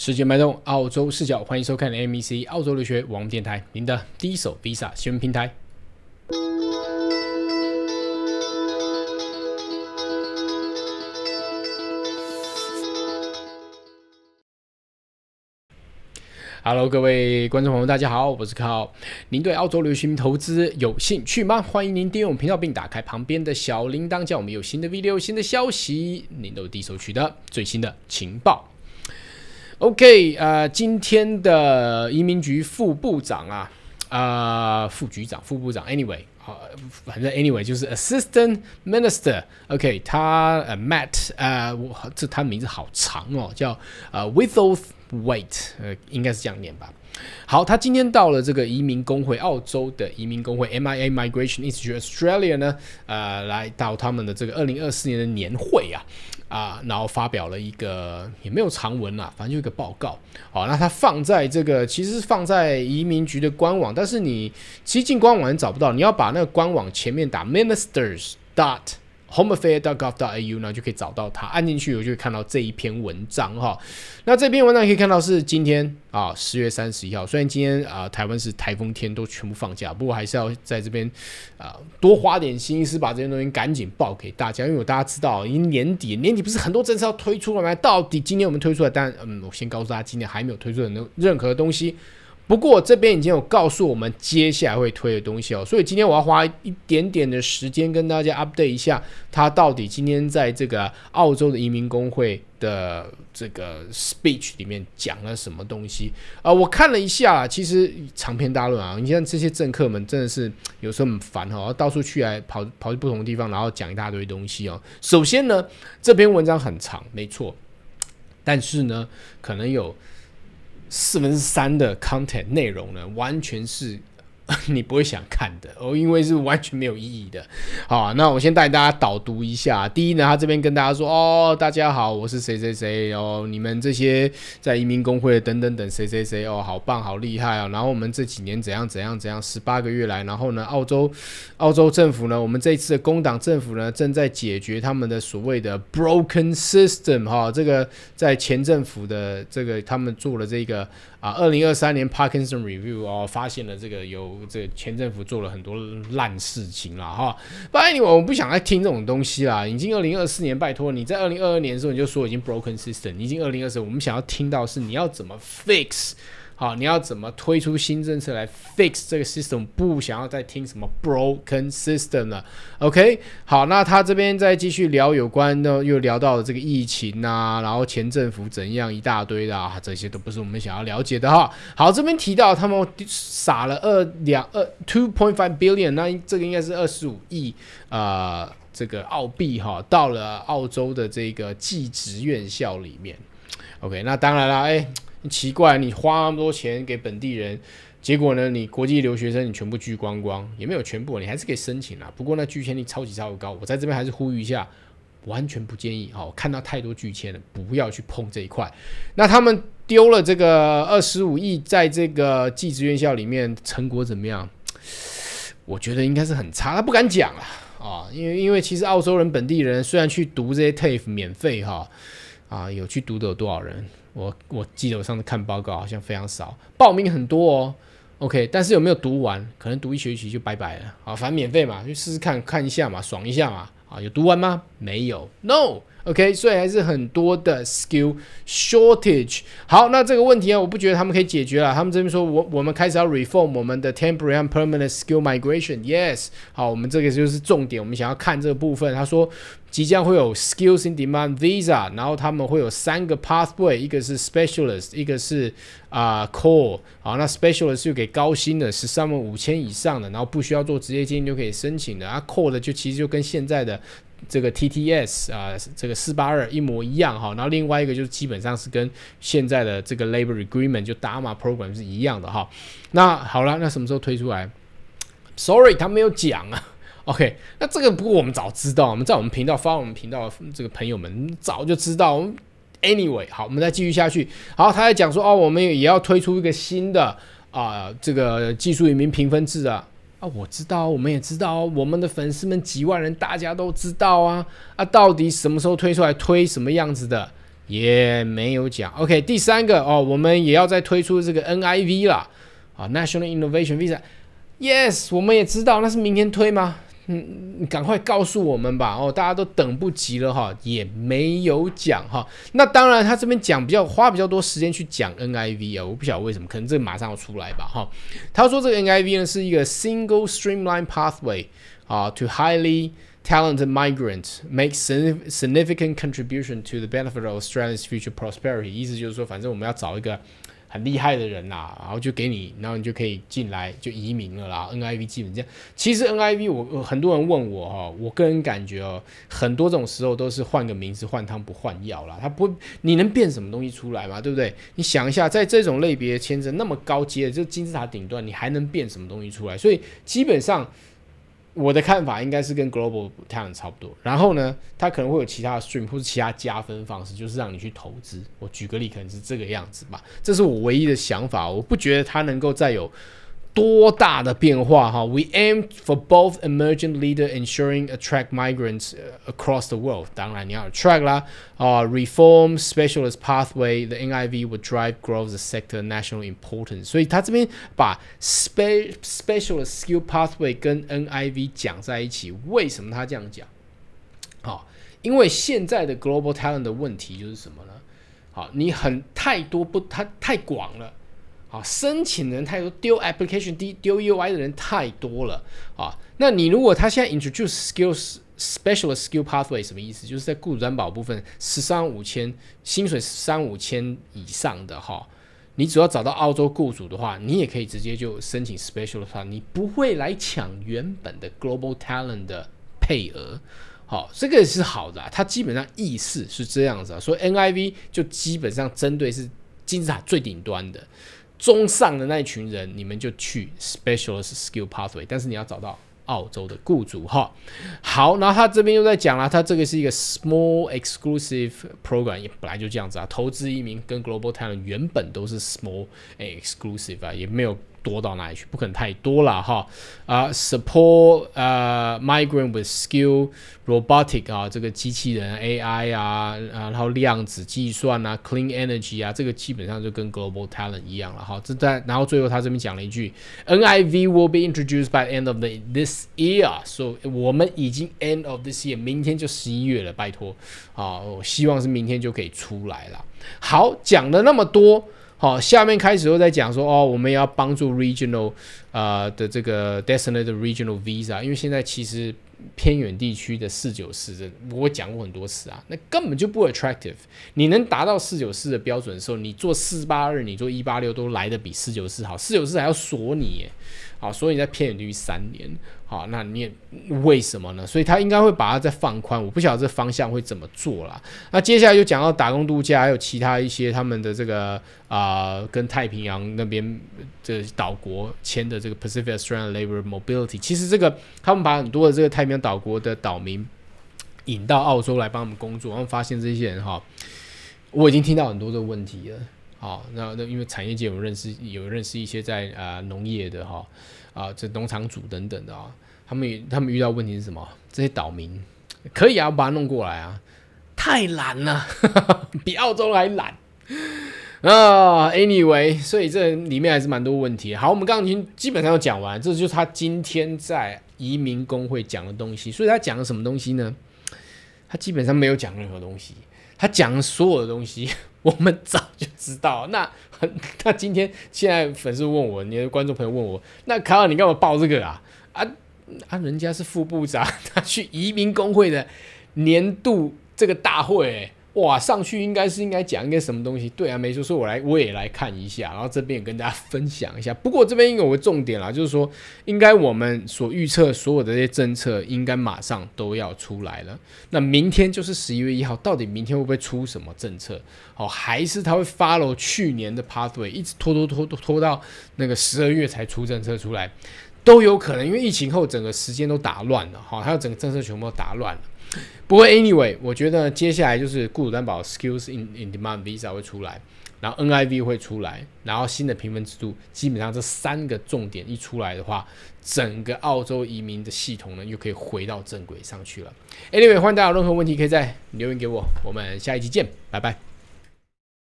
世界脉动，澳洲视角，欢迎收看 MEC 澳洲留学网络电台，您的第一手 Visa 新闻平台。 Hello， 各位观众朋友，大家好，我是Carl。您对澳洲留学投资有兴趣吗？欢迎您订阅我们频道，并打开旁边的小铃铛，这样我们有新的 video、新的消息，您都第一手取得最新的情报。OK， 今天的移民局副部长啊，副局长、副部长 ，anyway， 反正 anyway 就是 Assistant Minister。OK， 他Matt， 他名字好长哦，叫Withold Waite， 应该是这样念吧。好，他今天到了这个移民工会，澳洲的移民工会 MIA Migration Institute of Australia 呢，来到他们的这个2024年的年会啊，然后发表了一个也没有长文啊，反正就一个报告。好，那他放在这个其实是放在移民局的官网，但是你其实进官网找不到，你要把那个官网前面打 ministers.homeaffair.gov.au 呢就可以找到它，按进去我就会看到这一篇文章哈。那这篇文章可以看到是今天啊10月31号，虽然今天台湾是台风天，都全部放假，不过还是要在这边多花点心思把这些东西赶紧报给大家，因为大家知道已经年底不是很多政策要推出了吗？到底今年我们推出来，但我先告诉大家，今年还没有推出的任何东西。 不过这边已经有告诉我们接下来会推的东西哦，所以今天我要花一点点的时间跟大家 update 一下，他到底今天在这个澳洲的移民工会的这个 speech 里面讲了什么东西我看了一下，其实长篇大论啊，你像这些政客们真的是有时候很烦哦，到处去来跑去不同的地方，然后讲一大堆东西哦。首先呢，这篇文章很长，没错，但是呢，可能有 3/4的 content 内容呢，完全是你不会想看的哦，因为是完全没有意义的。好，那我先带大家导读一下。第一呢，他这边跟大家说：“哦，大家好，我是谁谁谁哦，你们这些在移民工会等等等谁谁谁哦，好棒，好厉害哦。然后我们这几年怎样怎样怎样，18个月来，然后呢，澳洲政府呢，我们这一次的工党政府呢，正在解决他们的所谓的 broken system 哈、哦，这个在前政府的这个他们做了这个2023年 Parkinson review 哦，发现了这个有。” 这个前政府做了很多烂事情啦，哈！拜你，我不想再听这种东西啦。已经2024年，拜托你在2022年的时候你就说已经 broken system， 已经2024，我们想要听到是你要怎么 fix， 好，你要怎么推出新政策来 fix 这个 system， 不想要再听什么 broken system 了。OK， 好，那他这边再继续聊有关的，又聊到了这个疫情啊，然后前政府怎样一大堆的啊，这些都不是我们想要了解的哈。好，这边提到他们。 撒了2.5 billion， 那这个应该是25亿这个澳币哈，到了澳洲的这个技职院校里面。OK， 那当然啦，哎，奇怪，你花那么多钱给本地人，结果呢，你国际留学生你全部拒光光，也没有全部，你还是可以申请啦。不过那拒签率超级高，我在这边还是呼吁一下，完全不建议哈，我看到太多拒签了，不要去碰这一块。那他们。 丢了这个25亿，在这个技职院校里面成果怎么样？我觉得应该是很差，他不敢讲了啊，因为其实澳洲人本地人虽然去读这些 TAFE 免费哈有去读的有多少人？我记得我上次看报告好像非常少，报名很多哦。 OK， 但是有没有读完？可能读一学期就拜拜了啊，反正免费嘛，去试试看一下嘛，爽一下嘛啊，有读完吗？没有 ，No。 OK， 所以还是很多的 skill shortage。好，那这个问题啊，我不觉得他们可以解决了。他们这边说我们开始要 reform 我们的 temporary and permanent skill migration。Yes， 好，我们这个就是重点，我们想要看这个部分。他说即将会有 skills in demand visa， 然后他们会有3个 pathway， 一个是 specialist， 一个是core。好，那 specialist 就给高薪的13万5千以上的，然后不需要做职业经历就可以申请的。啊 ，core 的就其实就跟现在的。 这个 TTS 这个482一模一样哈，然后另外一个就是基本上是跟现在的这个 Labor Agreement 就 DAMA Program 是一样的哈。那好了，那什么时候推出来 ？Sorry， 他没有讲啊。OK， 那这个不过我们早知道，我们在我们频道发我们频道的这个朋友们早就知道。Anyway， 好，我们再继续下去。好，他在讲说哦，我们也要推出一个新的这个技术移民评分制啊。 啊，我知道，我们也知道，我们的粉丝们几万人，大家都知道啊。到底什么时候推出来，推什么样子的，也没有讲。OK， 第三个哦，我们也要再推出这个 NIV 啦，啊 ，National Innovation Visa。Yes， 我们也知道，那是明天推吗？嗯，赶快告诉我们吧。哦，大家都等不及了哈，也没有讲哈。那当然，他这边讲花比较多时间去讲 NIV 啊，我不晓得为什么，可能这马上要出来吧哈。他说这个 NIV 呢是一个 single streamline pathway 啊 to highly talented migrants make significant contribution to the benefit of Australia's future prosperity。意思就是说，反正我们要找一个很厉害的人啦，然后就给你，然后你就可以进来就移民了啦。NIV 基本这样，其实 NIV 我很多人问我哈，我个人感觉哦，很多这种时候都是换个名字换汤不换药啦，它不，你能变什么东西出来嘛，对不对？你想一下，在这种类别签证那么高阶的，就金字塔顶端，你还能变什么东西出来？所以基本上我的看法应该是跟 Global Talent 差不多，然后呢，它可能会有其他的 stream 或是其他加分方式，就是让你去投资。我举个例，可能是这个样子吧，这是我唯一的想法。我不觉得它能够再有多大的变化哈。We aim for both emergent leader ensuring attract migrants across the world。当然你要 attract 啦，reform specialist pathway the NIV would drive growth the sector national importance。所以他这边把 specialist skill pathway 跟 NIV 讲在一起，为什么他这样讲？好，因为现在的 global talent 的问题就是什么呢？好，你它太广了。好，申请人太多，丢 application 丢 UI 的人太多了啊。那你如果他现在 introduce specialist skill pathway 什么意思？就是在雇主担保部分，13,500薪水13,500以上的哈，你只要找到澳洲雇主的话，你也可以直接就申请 specialist， 你不会来抢原本的 global talent 的配额。好，这个是好的，它基本上意思是这样子啊，所以 NIV 就基本上针对是金字塔最顶端的。中上的那一群人，你们就去 specialist skill pathway， 但是你要找到澳洲的雇主哈。好，然后他这边又在讲啦，他这个是一个 small exclusive program， 也本来就这样子啊。投资移民跟 global talent 原本都是 small exclusive 啊，也没有多到哪里去，不可能太多啦哈。support migrant with skill robotic 啊，这个机器人 AI 啊，然后量子计算啊 ，clean energy 啊，这个基本上就跟 global talent 一样了哈。然后最后他这边讲了一句 ，NIV will be introduced by end of this year， so 我们已经 end of this year， 明天就11月了，拜托啊，我希望是明天就可以出来了。好，讲了那么多。好，下面开始又在讲说哦，我们也要帮助 regional 的这个 designated regional visa， 因为现在其实偏远地区的494，我讲过很多次啊，那根本就不 attractive。你能达到494的标准的时候，你做482，你做186都来得比494好，494还要锁你耶，好，所以你在偏远地区3年，好，那你也为什么呢？所以他应该会把它再放宽，我不晓得这方向会怎么做啦。那接下来就讲到打工度假，还有其他一些他们的这个跟太平洋那边的岛国签的这个 Pacific Australian Labor Mobility， 其实这个他们把很多的这个太平洋岛国的岛民引到澳洲来帮我们工作，然后发现这些人哈，我已经听到很多的问题了。好，那因为产业界有认识一些在农业的哈这农场主等等的啊，他们遇到问题是什么？这些岛民可以啊，把它弄过来啊，太懒了，比澳洲还懒啊。Anyway， 所以这里面还是蛮多问题。好，我们刚刚已经基本上都讲完，这就是他今天在移民工会讲的东西。所以他讲了什么东西呢？他基本上没有讲任何东西。他讲的所有的东西，我们早就知道。那现在粉丝问我，你的观众朋友问我，那卡尔你干嘛报这个啊？人家是副部长，他去移民工会的年度这个大会、欸，哇，上去应该讲一个什么东西？对啊，没错，所以我也来看一下，然后这边也跟大家分享一下。不过这边有个重点啦，就是说，应该我们所预测所有的这些政策，应该马上都要出来了。那明天就是11月1号，到底明天会不会出什么政策？哦，还是他会 follow 去年的 pathway， 一直拖到那个12月才出政策出来，都有可能，因为疫情后整个时间都打乱了，哈，还有整个政策全部都打乱了。不过 ，anyway， 我觉得接下来就是雇主担保 Skills in Demand Visa 会出来，然后 NIV 会出来，然后新的评分制度，基本上这3个重点一出来的话，整个澳洲移民的系统呢又可以回到正轨上去了。Anyway， 欢迎大家有任何问题可以再留言给我，我们下一集见，拜拜。